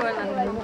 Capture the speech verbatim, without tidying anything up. прикольно.